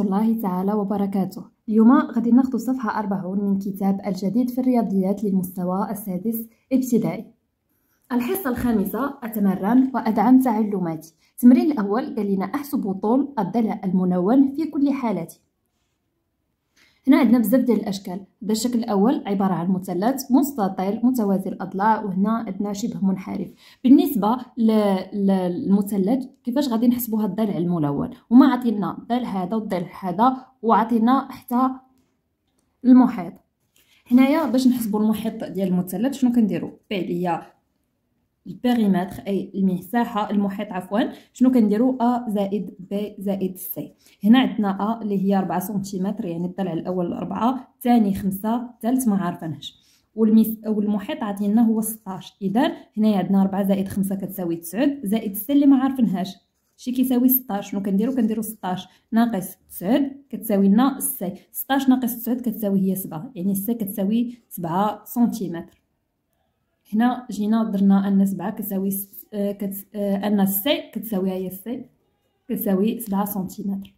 ورحمة الله تعالى وبركاته. اليوم غادي ناخذ صفحة 40 من كتاب الجديد في الرياضيات للمستوى السادس ابتدائي. الحصة الخامسة، أتمرن وأدعم تعلماتي. التمرين الأول قال لنا أحسب طول الضلع الملون في كل حالة. هنا عندنا بزاف ديال الأشكال. هذا الشكل الأول عبارة عن مثلث مستطيل متوازي الأضلاع، وهنا عندنا شبه منحرف. بالنسبة للمثلث كيفاش غادي نحسبوا هذا الضلع الملون؟ وما عطينا الضلع هذا والضلع هذا، وعطينا حتى المحيط. هنايا باش نحسبوا المحيط ديال المثلث شنو كنديروا؟ بي اللي هي البيريمتر اي المساحه، المحيط عفوا، شنو كنديروا؟ ا زائد بي زائد سي. هنا عندنا ا اللي هي 4 سنتيمتر، يعني الضلع الاول 4، الثاني 5، الثالث ما عرفناش، والمحيط عطينا هو 16. اذا هنا عندنا 4 زائد 5 كتساوي 9، زائد سي اللي ما عرفناهاش شي كيساوي 16. شنو كنديروا؟ كنديروا 16 ناقص 9 كتساوي لنا سي، 16 ناقص 9 كتساوي هي 7، يعني سي كتساوي 7 سنتيمتر. هنا جينا درنا ان 7 كتساوي ان سي كتساوي هي سي كتساوي 7 سنتيمتر.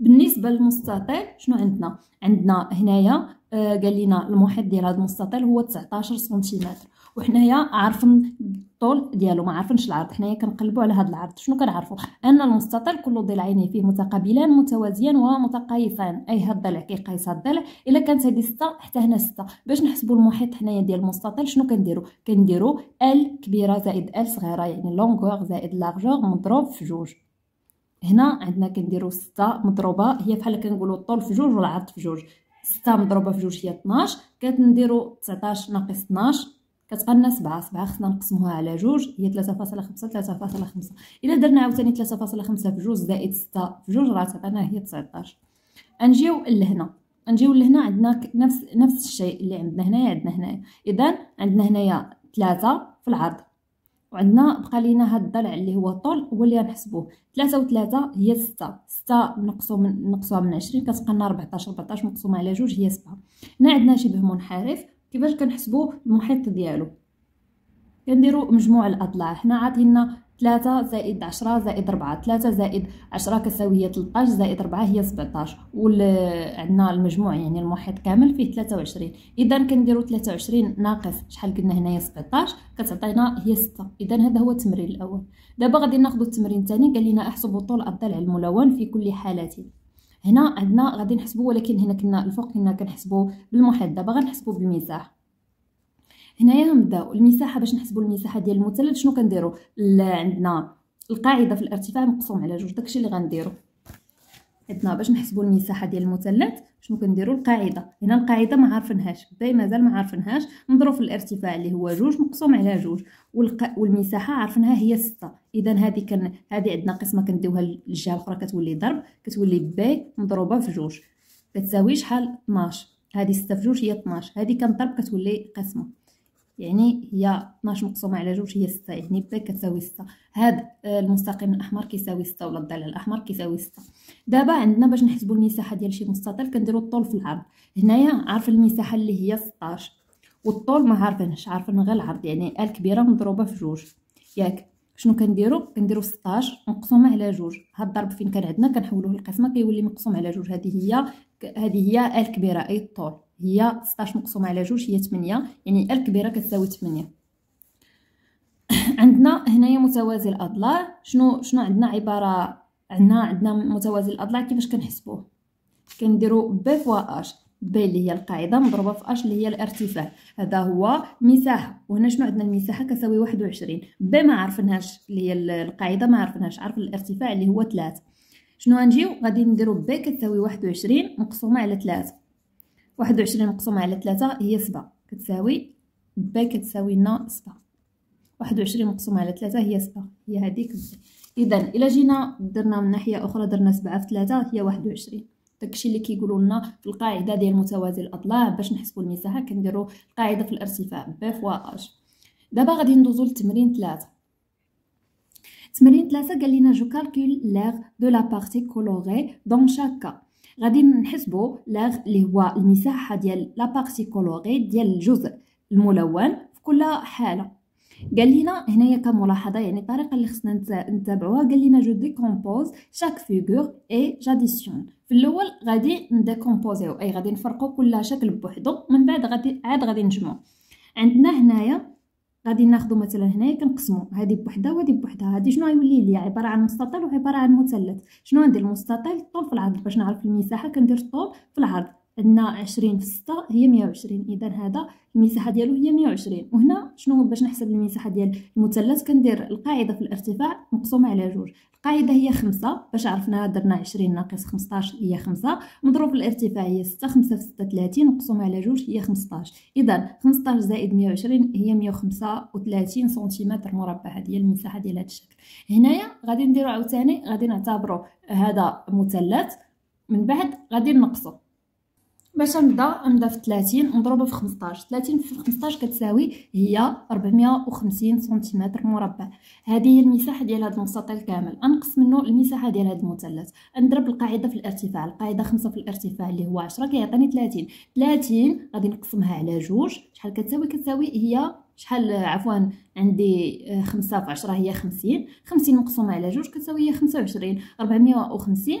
بالنسبه للمستطيل شنو عندنا؟ عندنا هنايا قال لنا المحيط ديال هذا المستطيل هو 19 سنتيمتر، وحنايا عارفين الطول ديالو ما عارفينش العرض. حنايا كنقلبوا على هذا العرض، شنو كنعرفوا؟ ان المستطيل كل ضلعين فيه متقابلان متوازيان ومتقايسان، اي هاد الضلع كيقايس هاد الضلع. الا كانت هذه 6 حتى هنا 6. باش نحسبوا المحيط حنايا ديال المستطيل شنو كنديروا؟ ال كبيره زائد ال صغيره، يعني لونغور زائد لارجور مضروب في جوج. هنا عندنا كنديروا 6 مضروبه، هي بحال كنقولوا الطول في جوج والعرض في جوج. 6 مضروبه في جوج هي 12، كنديروا 19 ناقص 12 كتبقى 7. 7 خصنا نقسموها على جوج، هي 3.5 3.5. الا درنا عاوتاني 3.5 في جوج زائد 6 في جوج راه تعطينا هي 19. نجيو لهنا عندنا نفس الشيء اللي عندنا هنايا عندنا هنايا. اذا عندنا هنايا 3 في العرض، وعندنا بقى لينا هاد الضلع اللي هو طول هو اللي غنحسبوه. 3 و3 هي 6، 6 نقصوها من 20 كتبقى لنا 14 مقسومه على جوج هي 7. هنا عندنا شبه منحرف. كيفاش كنحسبوا المحيط ديالو؟ كنديروا مجموع الاضلاع. هنا عاطينا 3 زائد 10 زائد 4، 3 زائد 10 كتساوي 13 زائد 4 هي 17، وعندنا المجموع يعني المحيط كامل فيه 23. اذا كنديروا 23 ناقص شحال قلنا هنايا 17 كتعطينا هي 6. اذا هذا هو التمرين الاول. دابا غادي ناخذوا التمرين الثاني. قال لنا احسبوا طول الضلع الملون في كل حالة. هنا عندنا غادي نحسبوا، ولكن هنا كنا الفوق كنا كنحسبوا بالمحيط، دابا غنحسبوا بالمساحه. هنايا غنبداو المساحه. باش نحسبوا المساحه ديال المثلث شنو كنديروا؟ عندنا القاعده في الارتفاع مقسوم على جوج، داكشي اللي غنديروا. عندنا باش نحسبوا المساحه ديال المثلث شنو كنديروا؟ القاعده. هنا القاعده ما عارفينهاش، باي مازال ما عارفينهاش، نضرب في الارتفاع اللي هو جوج مقسوم على جوج، والمساحه عارفينها هي 6. اذا هذه عندنا قسمه كنديوها للجهه الاخرى كتولي ضرب، كتولي باي مضروبه في جوج كتساوي شحال؟ 12. هذه 6 في جوج هي 12، هذه كنضرب كتولي قسمه، يعني هي 12 مقسومه على جوج هي 6، يعني باي كتساوي 6. هذا المستقيم الاحمر كيساوي 6، ولا الضلع الاحمر كيساوي 6. دابا عندنا باش نحسبوا المساحه ديال شي مستطيل كنديروا الطول في العرض. هنايا عارف المساحه اللي هي 16، والطول ما عارفينش، عارفين غير العرض، يعني ال كبيره مضروبه في جوج، ياك؟ شنو كنديروا 16 مقسومه على جوج. هاد الضرب فين كان عندنا كنحولوه للقسمه كيولي مقسوم على جوج. هذه هي ال كبيره اي الطول، هي 16 مقسومه على جوج هي 8، يعني ال كبيره كتساوي 8. عندنا هنايا متوازي الاضلاع. شنو عندنا؟ عندنا متوازي الاضلاع. كيفاش كنحسبوه؟ كنديروا بي فوا اش، بي اللي هي القاعده مضروبه في اش اللي هي الارتفاع، هذا هو مساحه. وهنا شنو عندنا؟ المساحه كتساوي 21. بي ما عرفناهاش اللي هي القاعده، ما عرفناهاش، عارف الارتفاع اللي هو 3. شنو غنجيو؟ غادي نديروا بي كتساوي 21 مقسومه على 3، 21 مقسومه على 3 هي 7 كتساوي بي كتساوي لنا 7. 21 مقسومه على 3 هي 7، هي هذيك. اذا الا جينا درنا من ناحيه اخرى، درنا 7 في 3 هي 21. داكشي اللي كيقولوا لنا في القاعده ديال متوازي الاضلاع. باش نحسبوا المساحه كنديروا القاعده في الارتفاع بي فوا اش. دابا غادي ندوزوا لتمرين 3. تمرين 3 قال لنا جو كالكول لاغ دو لا بارتي كولوري دون شاكا. غادي نحسبوا لاغ اللي هو المساحه ديال لا بارتي كولوري ديال الجزء الملون في كل حاله. قال لنا هنايا كملاحظه، يعني الطريقه اللي خصنا نتبعوها، قال لنا جو ديكومبوز شاك فيغور اي جاديسيون. في في الاول غادي نديكومبوزيو، اي غادي نفرقوا كل شكل بوحدو، من بعد غادي عاد غادي نجمعوا. عندنا هنايا غادي ناخذوا مثلا هنايا كنقسموا هذه بوحده وهذه بوحده، هذه شنو غيولي ليا؟ عباره عن مستطيل وعباره عن مثلث. شنو غندير؟ المستطيل الطول في العرض، باش نعرف المساحه كندير الطول في العرض. عندنا 20 في 6 هي 120، اذا هذا المساحه ديالو هي 120. وهنا شنو باش نحسب المساحه ديال المثلث؟ كندير القاعده في الارتفاع مقسومه على 2، القاعده هي 5، باش عرفناها درنا 20 ناقص 15 هي 5، مضروب الارتفاع هي 6، 5 في 6 30 مقسومه على 2 هي 15. اذا 15 زائد 120 هي 135 سنتيمتر مربع، هذه هي المساحه ديال هذا الشكل. هنايا غادي نديرو عاوتاني، غادي نعتبروا هذا مثلث، من بعد غادي نقصو. باش نبدا في 30 نضربها في 15، 30 في 15 كتساوي هي 450 سنتيمتر مربع، هذه هي المساحه ديال هذا المستطيل كامل. انقص منه المساحه ديال هذا المثلث، نضرب القاعده في الارتفاع، القاعده 5 في الارتفاع اللي هو 10 كيعطيني 30، 30 غادي نقسمها على 2، شحال كتساوي؟ كتساوي هي شحال، عفوا عندي 5 في 10 هي 50، 50 مقسومه على 2 كتساوي هي 25. 450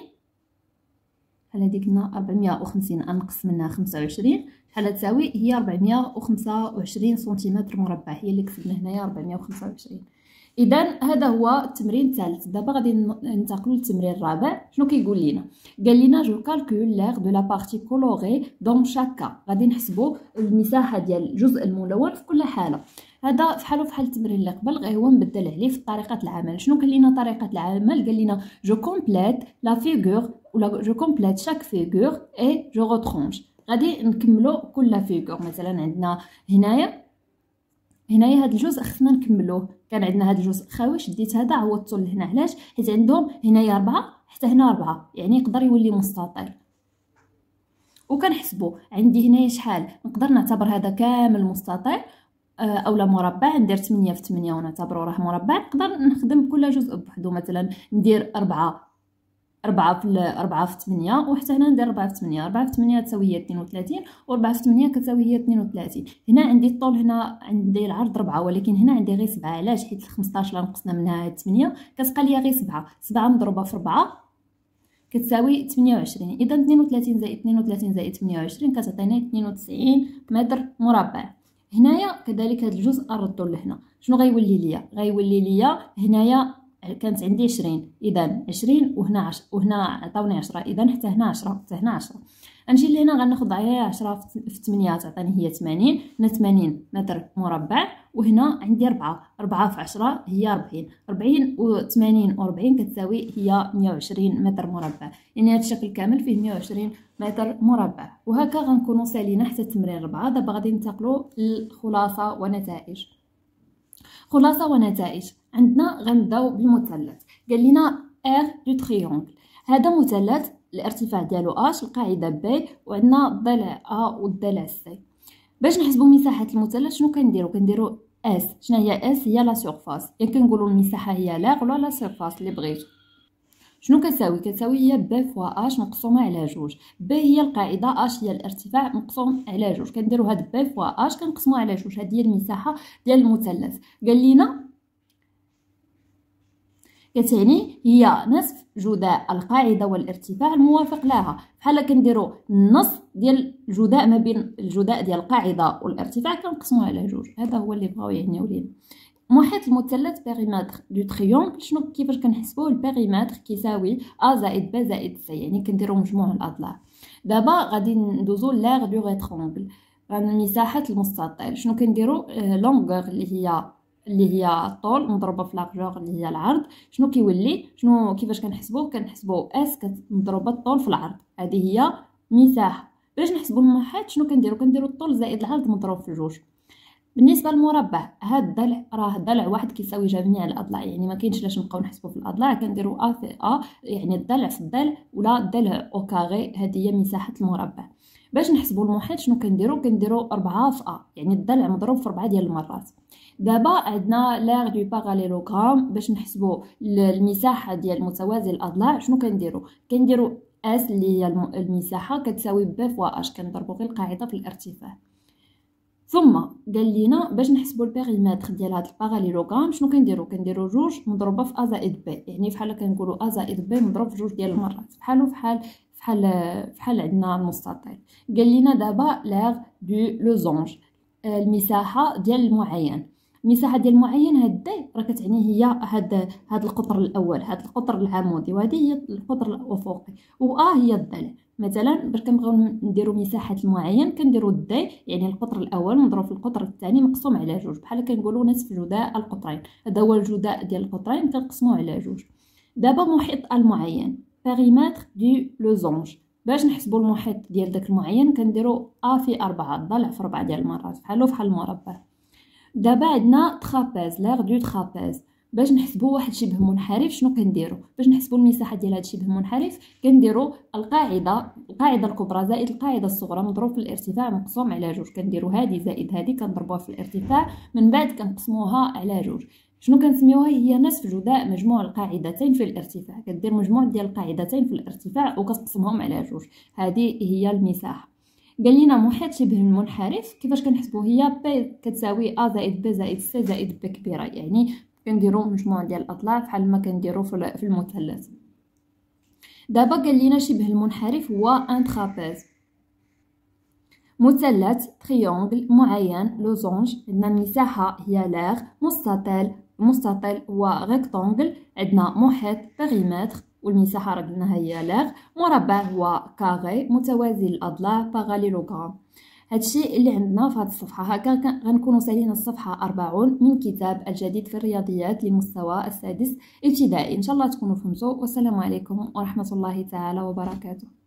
على ديك قلنا 450 انقص منها 25 شحال تساوي؟ هي 425 سنتيمتر مربع، هي اللي كتبنا هنايا 425. اذا هذا هو التمرين الثالث. دابا غادي ننتقلوا للتمرين الرابع. شنو كيقول لينا؟ قال لينا جو كالكول لاغ دو لا بارتي كولوري دون شاكا، غادي نحسبوا المساحه ديال الجزء الملون في كل حاله. هذا فحالو فحال التمرين اللي قبل، غير هو مبدل عليه في طريقه العمل. شنو قال لينا طريقه العمل؟ قال لينا جو كومبليت لا فيغور ولا جو كومبليت شاك فيغور اي جو روترونج. غادي نكملو كل فيغور. مثلا عندنا هنايا هذا الجزء خصنا نكملوه، كان عندنا هذا الجزء خاوي، شديت هذا عوضته لهنا. علاش؟ حيت عندهم هنايا 4 حتى هنا 4، يعني يقدر يولي مستطيل. وكنحسبو عندي هنايا شحال، نقدر نعتبر هذا كامل مستطيل اولا مربع، ندير 8 في 8 ونعتبرو راه مربع. نقدر نخدم كل جزء بوحدو، مثلا ندير 4 في 8 وحتى هنا ندير 4 في 8، 4 في 8 تساوي هي 32 و4 في 8 كتساوي هي 32. هنا عندي الطول، هنا عندي العرض 4، ولكن هنا عندي غير 7. علاش؟ حيت 15 اللي نقصنا منها 8 كتبقى ليا غير 7 مضروبه في 4 كتساوي 28. اذا 32 زائد 32 زائد 28 كتعطينا 92 متر مربع. هنايا كذلك هذا الجزء نردو لهنا، شنو غيولي ليا؟ غيولي ليا هنايا كانت عندي 20، اذا 20 وهنا 10 وهنا عطاوني 10، اذا حتى هنا 10 حتى هنا 10. نجي لهنا غناخذ عليها 10 في 8 تعطيني هي 80، هنا 80 متر مربع، وهنا عندي 4 في 10 هي 40 و80 و40 كتساوي هي 120 متر مربع. يعني هذا الشكل كامل فيه 120 متر مربع. وهكا غنكونوا سالينا حتى التمرين 4. دابا غادي ننتقلوا للخلاصه ونتائج. خلاصه ونتائج، عندنا غنبداو بالمثلث. قال لينا ار دو تريونغل، هذا مثلث الارتفاع ديالو اش، القاعده بي، وعندنا الضلع ا والضلع سي. باش نحسبوا مساحه المثلث شنو كنديروا اس. شنو هي اس؟ هي لا سيرفاس، يعني كنقولوا المساحه هي لاغ ولا لا سيرفاس اللي بغيتو. شنو كتساوي هي ب فوا اش مقسومه على 2، ب هي القاعده، اش هي الارتفاع مقسوم على 2. كنديروا هاد ب فوا اش كنقسموها على 2، هذه هي المساحه ديال المثلث. قال لينا كتعني هي نصف جداء القاعده والارتفاع الموافق لها. بحال كنديروا النص ديال الجداء ما بين الجداء ديال القاعده والارتفاع كنقسموه على 2. هذا هو اللي بغاو يعنيو لينا. محيط المثلث بيريمتر دو تريونغل، شنو كيفاش كنحسبوه؟ البيريمتر كيساوي ا زائد ب زائد س، يعني كنديروا مجموع الاضلاع. دابا غادي ندوزو لاغ دو ريترونغل، مساحه المستطيل. شنو كنديروا؟ لونغور اللي هي الطول مضروبه في لارجور اللي هي العرض. شنو كيولي؟ شنو كيفاش كنحسبوه؟ كنحسبوا اس مضروبه الطول في العرض، هذه هي مساحه. باش نحسبوا المحيط شنو كنديروا الطول زائد العرض مضروب في 2. بالنسبه للمربع، هذا الضلع راه ضلع واحد كيساوي جميع الاضلاع، يعني ما كاينش لاش نبقاو نحسبوا في الاضلاع، كنديروا ا في ا، يعني الضلع في الضلع ولا الضلع او كاري، هذه هي مساحه المربع. باش نحسبوا المحيط شنو كنديروا 4 في ا، يعني الضلع مضروب في 4 ديال المرات. دابا عندنا لاغ دو باراليلوغرام، باش نحسبوا المساحه ديال متوازي الاضلاع شنو كنديروا اس اللي هي المساحه كتساوي ب فوا اش، كنضربوا غير القاعده في الارتفاع. ثم قال لينا باش نحسبوا البيريمتر ديال هذا الباراليلوغرام شنو كنديروا 2 مضروبه في ا زائد ب، يعني بحال كنقولوا ا زائد ب مضروب في 2 ديال المرات، بحالو فحال شحال عندنا المستطيل. قال لنا دابا لاغ دو لوزونج، المساحه ديال المعين. المساحه ديال المعين هادي راه كتعني هي هاد القطر الاول، هاد القطر العمودي، وهذه هي القطر الافقي، و هي الضلع. مثلا باش كنبغيو نديرو مساحه المعين كنديرو الدي يعني القطر الاول نضرب في القطر الثاني مقسوم على جوج، بحال كنقولوا نصف جداء القطرين. هذا هو الجداء ديال القطرين كنقسموه على جوج. دابا محيط المعين، باريمتر دو لوزونج. باش نحسبوا المحيط ديال داك المعين كنديروا ا في 4، الضلع في 4 ديال المرات بحالو فحال المربع. دابا عندنا ترابيز، لاغ دو ترابيز. باش نحسبوا واحد شبه منحرف شنو كنديروا؟ باش نحسبوا المساحه ديال هذا الشبه منحرف كنديروا القاعده الكبرى زائد القاعده الصغرى مضروب في الارتفاع مقسوم على جوج. كنديروا هذه زائد هذه كنضربوها في الارتفاع، من بعد كنقسموها على جوج. شنو كنسميوها؟ هي نصف جداء مجموع القاعدتين في الارتفاع. كدير مجموع ديال القاعدتين في الارتفاع وكتقسمهم على جوج، هذه هي المساحه. قال لنا محيط شبه المنحرف كيفاش كنحسبوه؟ هي بي كتساوي ا زائد بي زائد سي زائد بي كبيره، يعني كنديروا مجموع ديال الاضلاع بحال ما كنديروا في المثلث. دابا قال لنا شبه المنحرف هو ان ترابيز، مثلث، تريونغل، معين، لوزونج. عندنا المساحه هي لاغ، مستطيل هو ريكتونغل، عندنا محيط باريمتر والمساحه راه قلنا هي لاغ، مربع هو كاري، متوازي الاضلاع باراليلوغرام. هادشي اللي عندنا في هاد الصفحه. هكا غنكونوا سالينا الصفحه 40 من كتاب الجديد في الرياضيات للمستوى السادس ابتدائي. ان شاء الله تكونوا فهمتوا، والسلام عليكم ورحمه الله تعالى وبركاته.